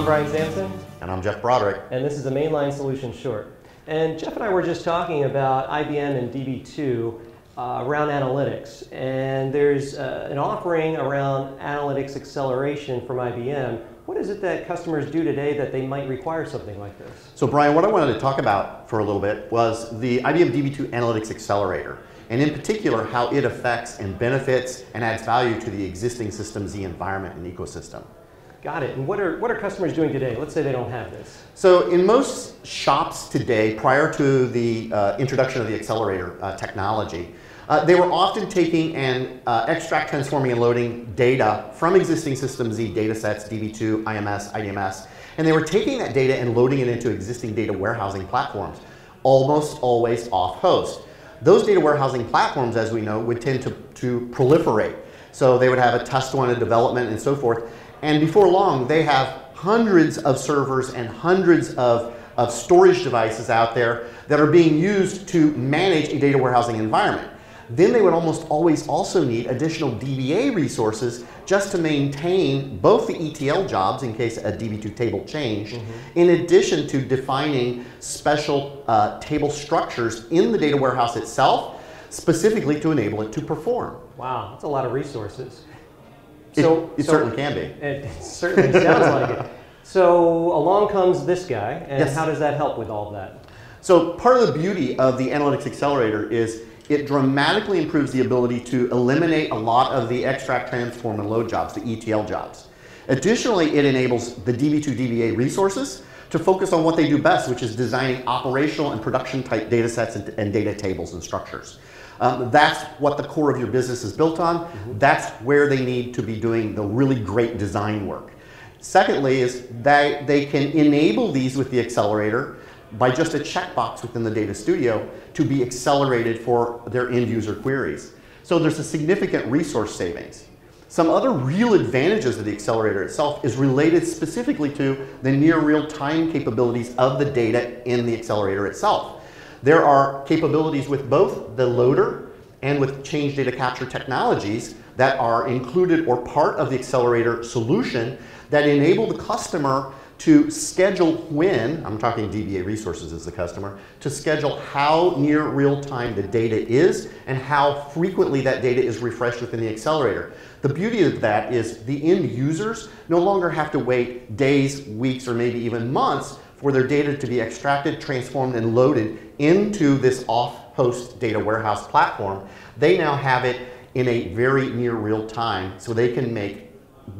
I'm Brian Sampson. And I'm Jeff Broderick. And this is the Mainline Solution Short. And Jeff and I were just talking about IBM and DB2 around analytics. And there's an offering around analytics acceleration from IBM. What is it that customers do today that they might require something like this? So Brian, what I wanted to talk about for a little bit was the IBM DB2 Analytics Accelerator. And in particular, how it affects and benefits and adds value to the existing System Z environment and ecosystem. Got it. And what are customers doing today? Let's say they don't have this. So in most shops today, prior to the introduction of the accelerator technology, they were often taking and extract, transforming, and loading data from existing System Z data sets, DB2, IMS, IDMS, and they were taking that data and loading it into existing data warehousing platforms, almost always off-host. Those data warehousing platforms, as we know, would tend to proliferate. So they would have a test one, a development, and so forth. And before long, they have hundreds of servers and hundreds of storage devices out there that are being used to manage a data warehousing environment. Then they would almost always also need additional DBA resources just to maintain both the ETL jobs in case a DB2 table changed, in addition to defining special table structures in the data warehouse itself, specifically to enable it to perform. Wow, that's a lot of resources. So it certainly can be. It certainly sounds like it. So along comes this guy, and yes. How does that help with all of that? So part of the beauty of the Analytics Accelerator is it dramatically improves the ability to eliminate a lot of the extract, transform, and load jobs, the ETL jobs. Additionally, it enables the DB2 DBA resources to focus on what they do best, which is designing operational and production type data sets and data tables and structures. That's what the core of your business is built on. That's where they need to be doing the really great design work. Secondly is that they can enable these with the accelerator by just a checkbox within the Data Studio to be accelerated for their end user queries. So there's a significant resource savings. Some other real advantages of the accelerator itself is related specifically to the near real-time capabilities of the data in the accelerator itself. There are capabilities with both the loader and with change data capture technologies that are included or part of the accelerator solution that enable the customer to schedule when, I'm talking DBA resources as the customer, to schedule how near real time the data is and how frequently that data is refreshed within the accelerator. The beauty of that is the end users no longer have to wait days, weeks, or maybe even months for their data to be extracted, transformed, and loaded into this off-host data warehouse platform. They now have it in a very near real time, so they can make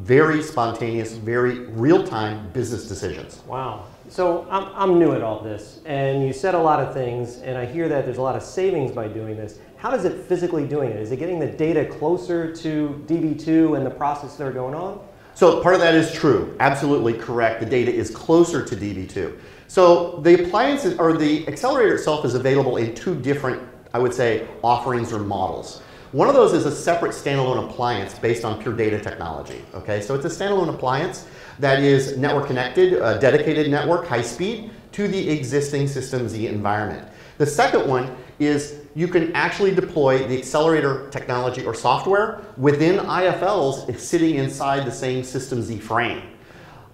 very spontaneous, very real-time business decisions. Wow. So I'm new at all this, and you said a lot of things, and I hear that there's a lot of savings by doing this. How is it physically doing it? Is it getting the data closer to DB2 and the process that are going on? So part of that is true, absolutely correct. The data is closer to DB2. So the appliances, or the accelerator itself, is available in two different, I would say, offerings or models. One of those is a separate standalone appliance based on PureData technology. Okay, so it's a standalone appliance that is network connected, a dedicated network, high speed, to the existing System Z environment. The second one is you can actually deploy the accelerator technology or software within IFLs sitting inside the same System Z frame.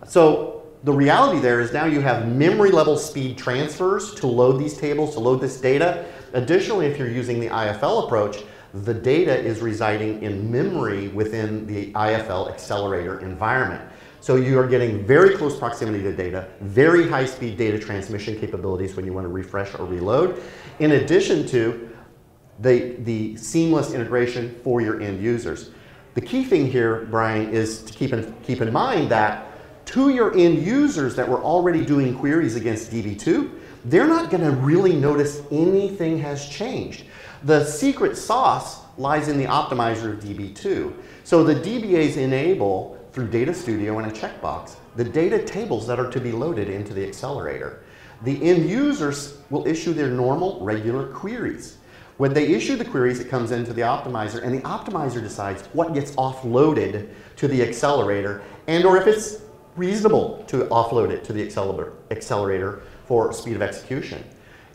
So the reality there is now you have memory level speed transfers to load these tables, to load this data. Additionally, if you're using the IFL approach, the data is residing in memory within the IFL accelerator environment. So you are getting very close proximity to data, very high speed data transmission capabilities when you want to refresh or reload, in addition to the seamless integration for your end users. The key thing here, Brian, is to keep in mind that to your end users that were already doing queries against DB2, they're not going to really notice anything has changed. The secret sauce lies in the optimizer of DB2. So the DBAs enable, through Data Studio and a checkbox, the data tables that are to be loaded into the accelerator. The end users will issue their normal, regular queries. When they issue the queries, it comes into the optimizer, and the optimizer decides what gets offloaded to the accelerator, and or if it's reasonable to offload it to the accelerator for speed of execution.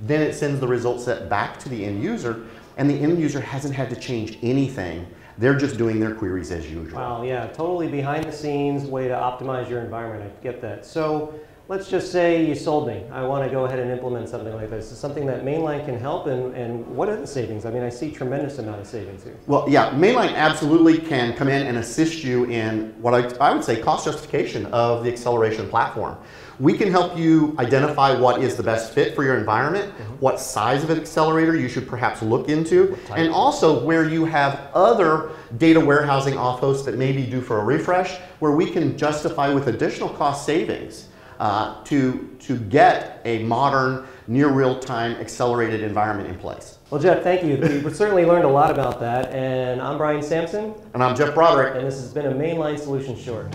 Then it sends the result set back to the end user, and the end user hasn't had to change anything They're just doing their queries as usual. Wow, yeah, totally behind the scenes way to optimize your environment. I get that. So let's just say you sold me. I want to go ahead and implement something like this. It's something that Mainline can help, and what are the savings? I mean, I see tremendous amount of savings here. Well, yeah, Mainline absolutely can come in and assist you in what I would say cost justification of the acceleration platform. We can help you identify what is the best fit for your environment, what size of an accelerator you should perhaps look into, and also where you have other data warehousing off hosts that may be due for a refresh, where we can justify with additional cost savings to get a modern, near real-time, accelerated environment in place. Well, Jeff, thank you. We've certainly learned a lot about that. And I'm Brian Sampson. And I'm Jeff Broderick. And this has been a Mainline Solutions Short.